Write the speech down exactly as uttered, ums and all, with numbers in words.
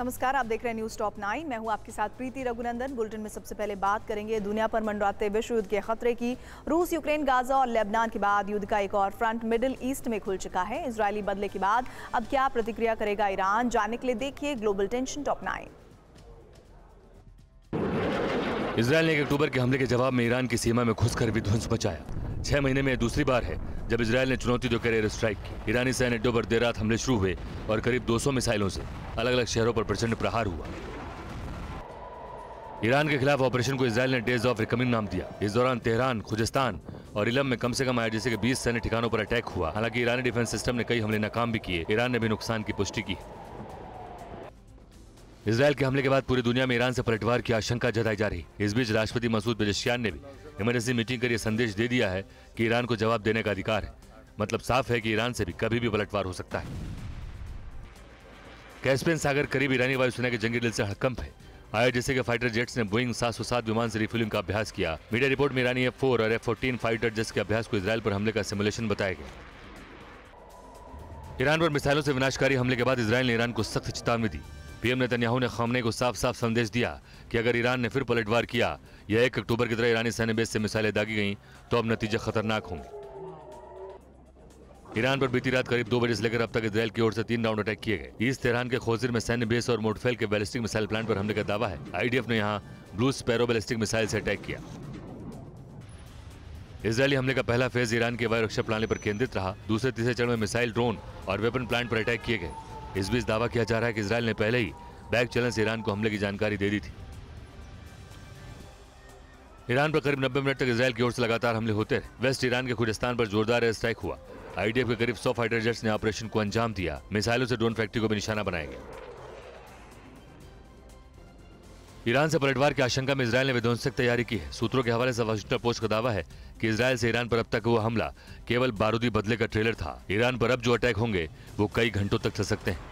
नमस्कार, आप देख रहे हैं न्यूज टॉप नाइन। मैं हूं आपके साथ प्रीति रघुनंदन। बुलेटिन में सबसे पहले बात करेंगे दुनिया पर मंडराते विश्व युद्ध के खतरे की। रूस, यूक्रेन, गाजा और लेबनान के बाद युद्ध का एक और फ्रंट मिडिल ईस्ट में खुल चुका है। इजरायली बदले के बाद अब क्या प्रतिक्रिया करेगा ईरान, जानने के लिए देखिए global tension top nine. Israel ने एक अक्टूबर के हमले के जवाब में ईरान की सीमा में घुसकर विध्वंस मचाया। छह महीने में दूसरी बार है जब इसराइल ने चुनौती देकर एयर स्ट्राइक की। ईरानी सैन्य अड्डों पर देर रात हमले शुरू हुए और करीब दो सौ मिसाइलों से अलग अलग शहरों पर प्रचंड प्रहार हुआ। ईरान के खिलाफ ऑपरेशन को इसराइल ने डेज ऑफ रिकमिंग नाम दिया। इस दौरान तेहरान, खुजिस्तान और इलम में कम से कम आईडीएफ के बीस सैन्य ठिकानों पर अटैक हुआ। हालांकि ईरानी डिफेंस सिस्टम ने कई हमले नाकाम भी किए। ईरान ने भी नुकसान की पुष्टि की। इसराइल के हमले के बाद पूरी दुनिया में ईरान से पलटवार की आशंका जताई जा रही। इस बीच राष्ट्रपति मसूद बिजेशियान ने भी इमरजेंसी मीटिंग कर यह संदेश दे दिया है कि ईरान को जवाब देने का अधिकार है। मतलब साफ है कि ईरान से भी कभी भी पलटवार हो सकता है। कैस्पियन सागर करीब ईरानी वायुसेना के जंगी दिल से हड़कंप है। आईडीएफ के फाइटर जेट्स ने बोइंग सात सौ सात विमान से रिफ्यूलिंग का अभ्यास किया। मीडिया रिपोर्ट में ईरानी एफ फोर और एफ फोर्टीन फाइटर जेट्स के अभ्यास को इसराइल पर हमले का सिमुलेशन बताया गया। ईरान पर मिसाइलों से विनाशकारी हमले के बाद इसराइल ने ईरान को सख्त चेतावनी दी। पीएम नेतन्याहू ने खामने को साफ साफ संदेश दिया कि अगर ईरान ने फिर पलटवार किया या एक अक्टूबर की तरह ईरानी सैन्य बेस से मिसाइलें दागी गईं तो अब नतीजे खतरनाक होंगे। ईरान पर बीती रात करीब दो बजे से लेकर अब तक इसराइल की ओर से तीन राउंड अटैक किए गए। ईस्ट तेहरान के खोजिर में सैन्य बेस और मोटफेल के बैलिस्टिक मिसाइल प्लांट पर हमले का दावा है। आईडीएफ ने यहाँ ब्लू स्पेरो बैलिस्टिक मिसाइल से अटैक किया। इसराइली हमले का पहला फेज ईरान के वायु रक्षा प्रणाली पर केंद्रित रहा। दूसरे तीसरे चरण में मिसाइल, ड्रोन और वेपन प्लांट पर अटैक किए गए। इस बीच दावा किया जा रहा है कि इसराइल ने पहले ही बैक चैनल से ईरान को हमले की जानकारी दे दी थी। ईरान पर करीब नब्बे मिनट तक इसराइल की ओर से लगातार हमले होते रहे। वेस्ट ईरान के खुजिस्तान पर जोरदार एयर स्ट्राइक हुआ। आईडीएफ के करीब सौ फाइटर जेट्स ने ऑपरेशन को अंजाम दिया। मिसाइलों से ड्रोन फैक्ट्री को भी निशाना बनाया गया। ईरान से पलटवार की आशंका में इसराइल ने विध्वंसक तैयारी की है। सूत्रों के हवाले से वॉशिंगटन पोस्ट का दावा है कि इसराइल से ईरान पर अब तक वो हमला केवल बारूदी बदले का ट्रेलर था। ईरान पर अब जो अटैक होंगे वो कई घंटों तक चल सकते हैं।